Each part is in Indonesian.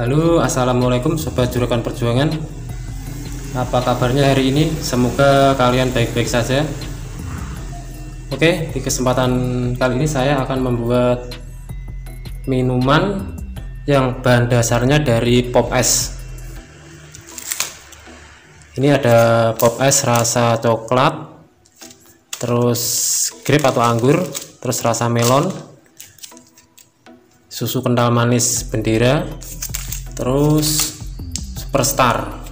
Halo, assalamualaikum sobat Juragan Perjuangan. Apa kabarnya hari ini? Semoga kalian baik-baik saja. Oke, di kesempatan kali ini saya akan membuat minuman yang bahan dasarnya dari pop ice. Ini ada pop ice rasa coklat, terus grape atau anggur, terus rasa melon, susu kental manis bendera, terus superstar.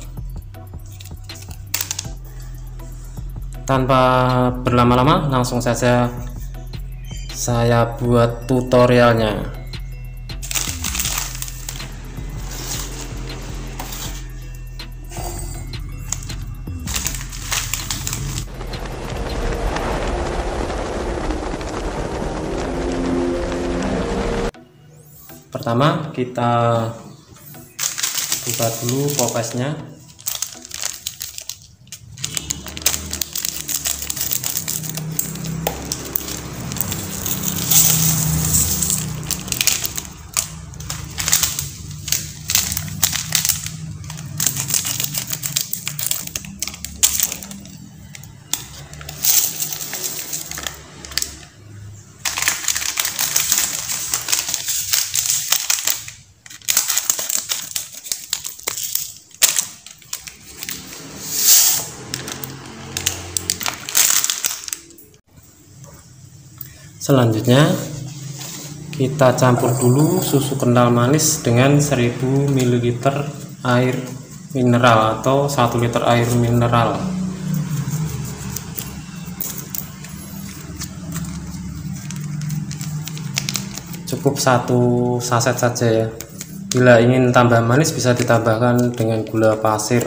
Tanpa berlama-lama, langsung saja saya buat tutorialnya. Pertama kita buka dulu pop ice-nya. Selanjutnya kita campur dulu susu kental manis dengan 1000 ml air mineral atau 1 liter air mineral. Cukup satu saset saja ya. Bila ingin tambah manis bisa ditambahkan dengan gula pasir.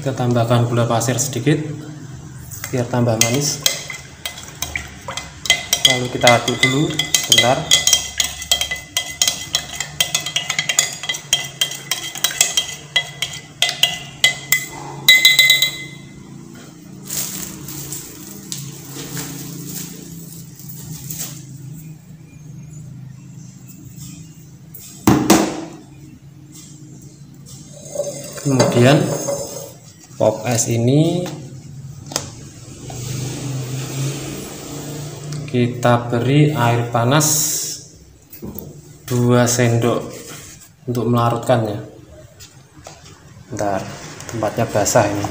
Kita tambahkan gula pasir sedikit biar tambah manis, lalu kita aduk dulu sebentar. Kemudian pop ice ini kita beri air panas 2 sendok untuk melarutkannya. Bentar, tempatnya basah ini.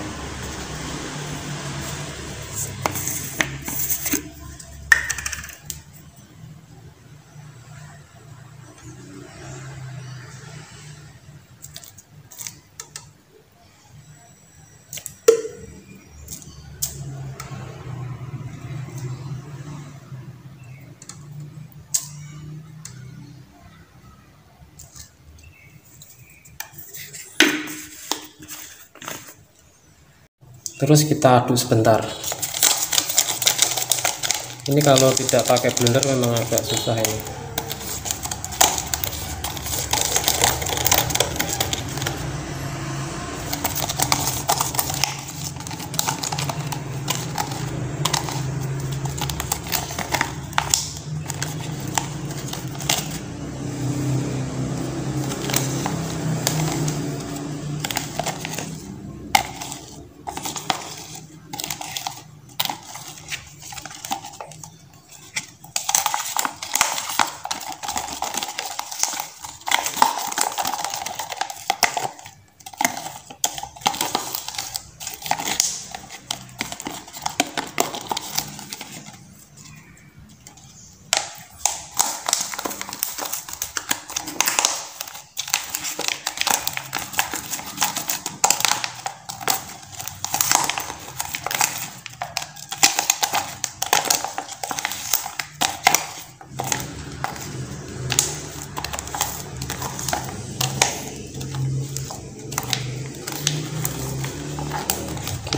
Terus kita aduk sebentar. Ini kalau tidak pakai blender memang agak susah ini.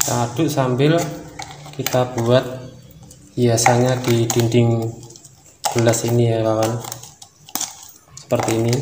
kita aduk sambil kita buat hiasannya di dinding gelas ini ya kawan, seperti ini.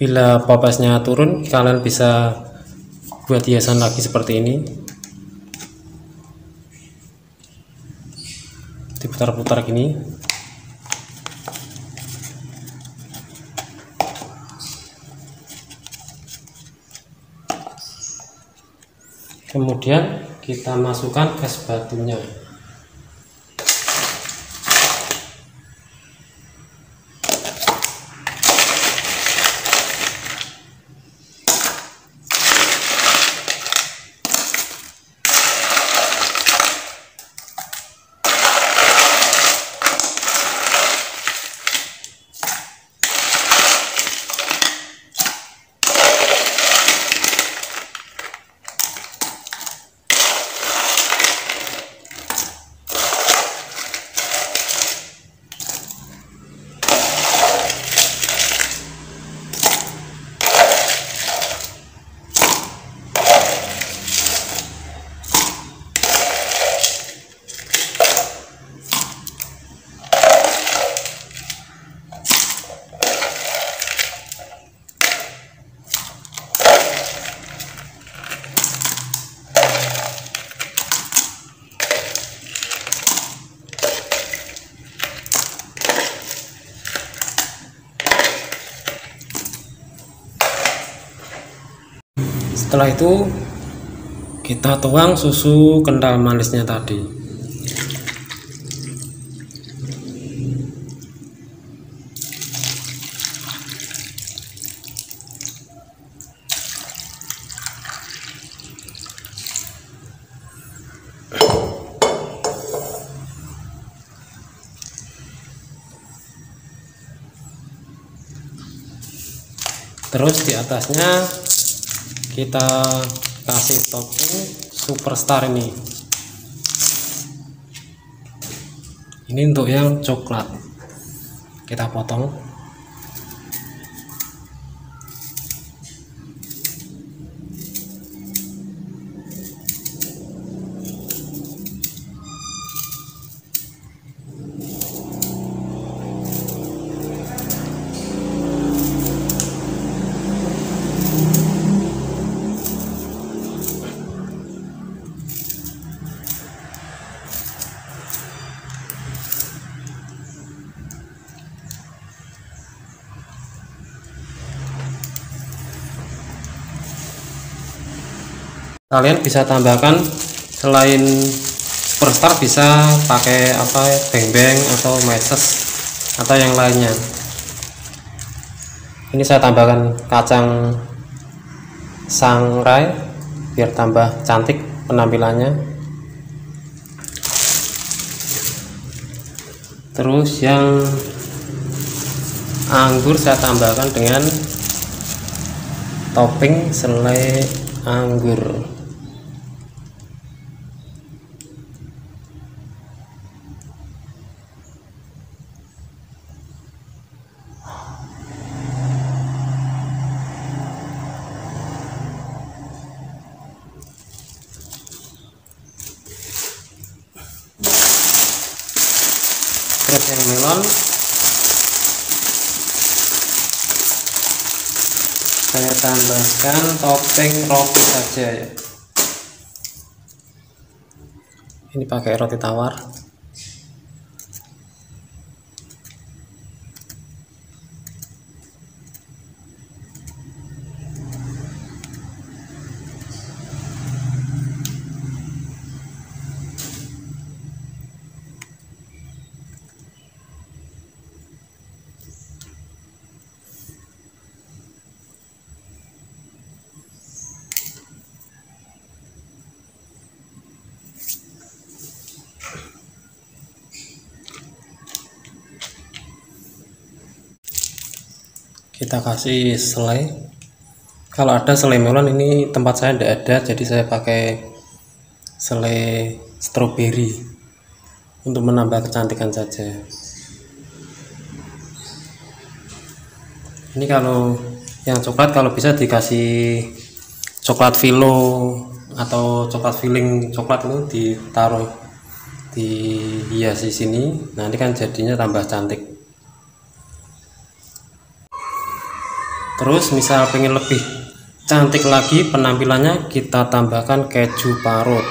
Bila pop ice-nya turun, kalian bisa buat hiasan lagi seperti ini, diputar-putar gini. Kemudian kita masukkan es batunya. Setelah itu kita tuang susu kental manisnya tadi. Terus di atasnya kita kasih topping superstar ini untuk yang coklat, kita potong. Kalian bisa tambahkan selain superstar, bisa pakai apa, beng-beng atau meses atau yang lainnya. Ini saya tambahkan kacang sangrai biar tambah cantik penampilannya. Terus yang anggur saya tambahkan dengan topping selai anggur. Terus yang melon saya tambahkan topping roti saja ya. Ini pakai roti tawar. kita kasih selai. Kalau ada selai melon, ini tempat saya tidak ada, jadi saya pakai selai stroberi untuk menambah kecantikan saja. Ini kalau yang coklat, kalau bisa dikasih coklat filo atau coklat filling coklat itu ditaruh dihiasi sini, nanti kan jadinya tambah cantik. Terus misal pengen lebih cantik lagi penampilannya, kita tambahkan keju parut.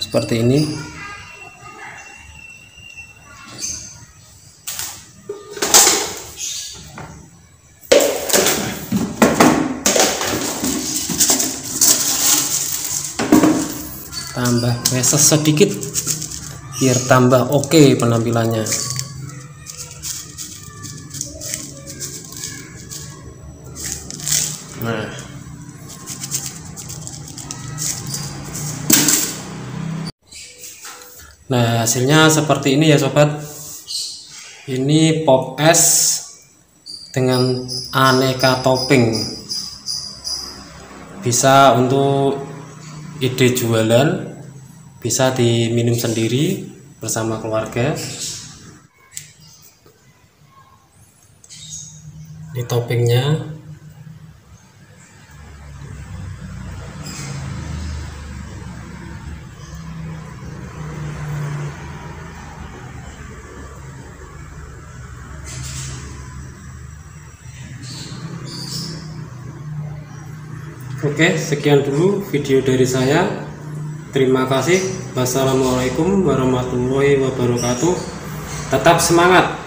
Seperti ini. Tambah meses sedikit biar tambah oke penampilannya. Nah, hasilnya seperti ini ya sobat. Ini pop ice dengan aneka topping, bisa untuk ide jualan, bisa diminum sendiri bersama keluarga. Ini toppingnya. Oke, sekian dulu video dari saya. Terima kasih. Wassalamualaikum warahmatullahi wabarakatuh. Tetap semangat.